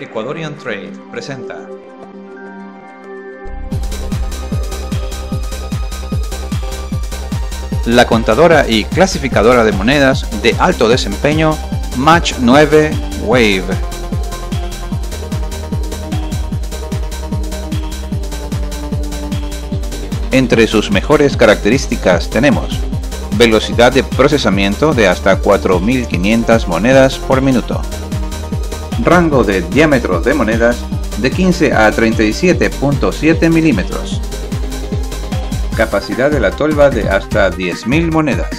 Ecuadorian Trade presenta. La contadora y clasificadora de monedas de alto desempeño Mach9 Wave. Entre sus mejores características tenemos velocidad de procesamiento de hasta 4.500 monedas por minuto, rango de diámetro de monedas de 15 a 37.7 milímetros, capacidad de la tolva de hasta 10.000 monedas.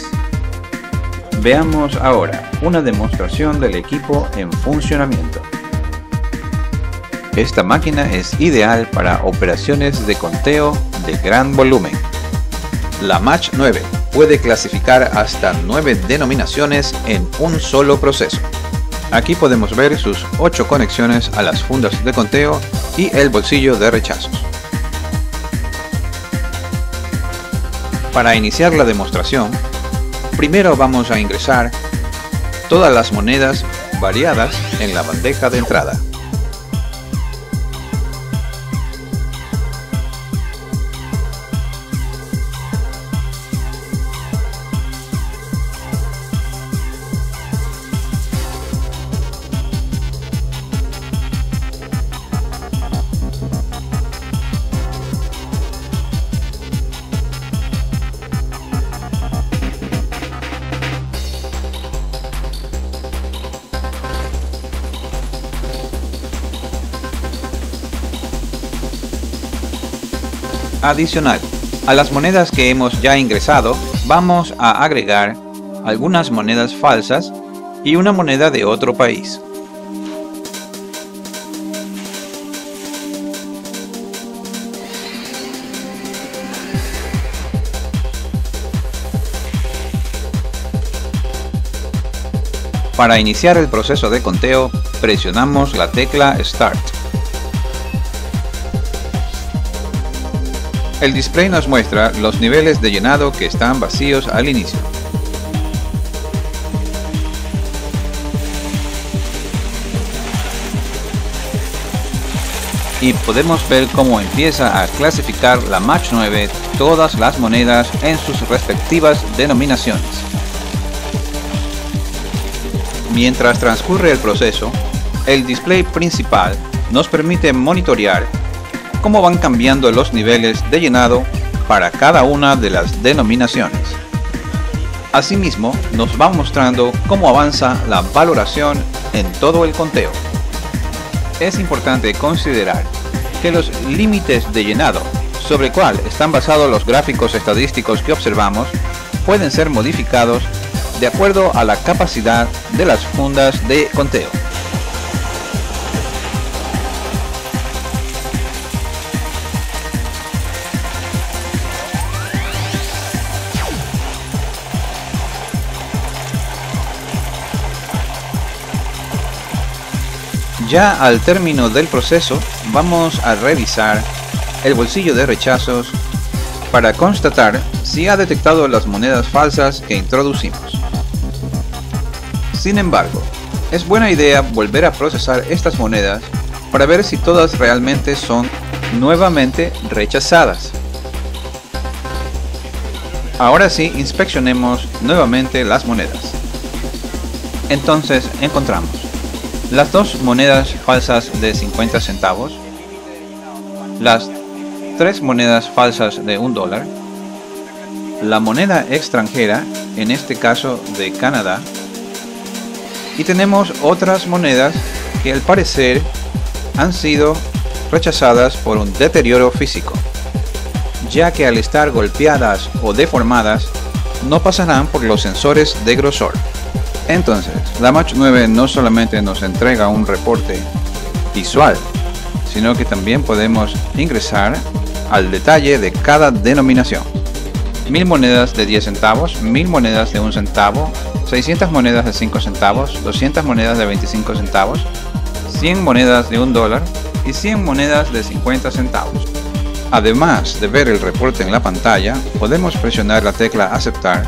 Veamos ahora una demostración del equipo en funcionamiento. Esta máquina es ideal para operaciones de conteo de gran volumen. La Mach9 puede clasificar hasta 9 denominaciones en un solo proceso. Aquí podemos ver sus 8 conexiones a las fundas de conteo y el bolsillo de rechazos. Para iniciar la demostración, primero vamos a ingresar todas las monedas variadas en la bandeja de entrada. Adicional, a las monedas que hemos ya ingresado, vamos a agregar algunas monedas falsas y una moneda de otro país. Para iniciar el proceso de conteo, presionamos la tecla Start. El display nos muestra los niveles de llenado que están vacíos al inicio. Y podemos ver cómo empieza a clasificar la Mach9 todas las monedas en sus respectivas denominaciones. Mientras transcurre el proceso, el display principal nos permite monitorear cómo van cambiando los niveles de llenado para cada una de las denominaciones. Asimismo, nos va mostrando cómo avanza la valoración en todo el conteo. Es importante considerar que los límites de llenado, sobre el cual están basados los gráficos estadísticos que observamos, pueden ser modificados de acuerdo a la capacidad de las fundas de conteo. Ya al término del proceso, vamos a revisar el bolsillo de rechazos para constatar si ha detectado las monedas falsas que introducimos. Sin embargo, es buena idea volver a procesar estas monedas para ver si todas realmente son nuevamente rechazadas. Ahora sí, inspeccionemos nuevamente las monedas. Entonces encontramos las 2 monedas falsas de 50 centavos, las 3 monedas falsas de $1, la moneda extranjera, en este caso de Canadá, y tenemos otras monedas que al parecer han sido rechazadas por un deterioro físico, ya que al estar golpeadas o deformadas no pasarán por los sensores de grosor. Entonces, la Mach9 no solamente nos entrega un reporte visual, sino que también podemos ingresar al detalle de cada denominación. 1000 monedas de 10 centavos, 1000 monedas de 1 centavo, 600 monedas de 5 centavos, 200 monedas de 25 centavos, 100 monedas de $1 y 100 monedas de 50 centavos. Además de ver el reporte en la pantalla, podemos presionar la tecla Aceptar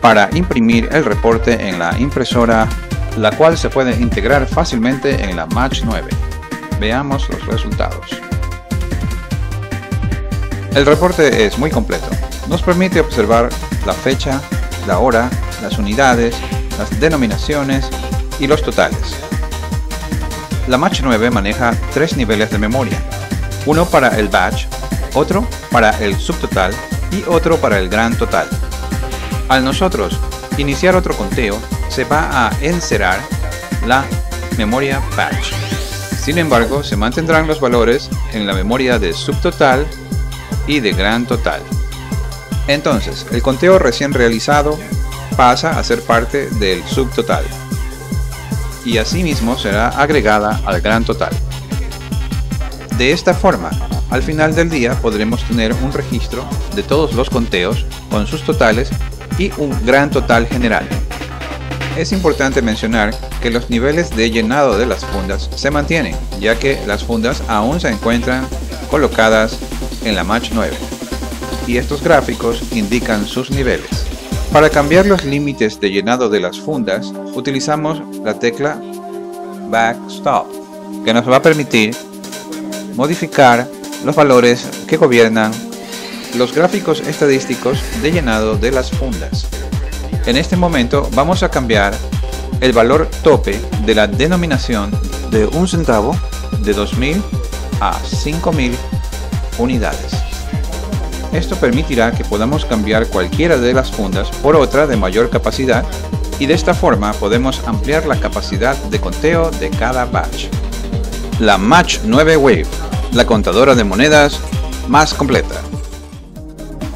para imprimir el reporte en la impresora, la cual se puede integrar fácilmente en la Mach9. Veamos los resultados. El reporte es muy completo. Nos permite observar la fecha, la hora, las unidades, las denominaciones y los totales. La Mach 9 maneja 3 niveles de memoria, uno para el batch, otro para el subtotal y otro para el gran total. Al nosotros iniciar otro conteo, se va a encerrar la memoria batch. Sin embargo, se mantendrán los valores en la memoria de subtotal y de gran total. Entonces, el conteo recién realizado pasa a ser parte del subtotal y asimismo será agregada al gran total. De esta forma, al final del día podremos tener un registro de todos los conteos con sus totales y un gran total general. Es importante mencionar que los niveles de llenado de las fundas se mantienen, ya que las fundas aún se encuentran colocadas en la Mach 9 y estos gráficos indican sus niveles. Para cambiar los límites de llenado de las fundas utilizamos la tecla Backstop, que nos va a permitir modificar los valores que gobiernan los gráficos estadísticos de llenado de las fundas. En este momento vamos a cambiar el valor tope de la denominación de 1 centavo de 2000 a 5000 unidades. Esto permitirá que podamos cambiar cualquiera de las fundas por otra de mayor capacidad y de esta forma podemos ampliar la capacidad de conteo de cada batch. La Mach 9 Wave, la contadora de monedas más completa.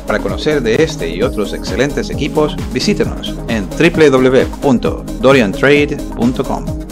Para conocer de este y otros excelentes equipos, visítenos en www.ecuadoriantrade.com.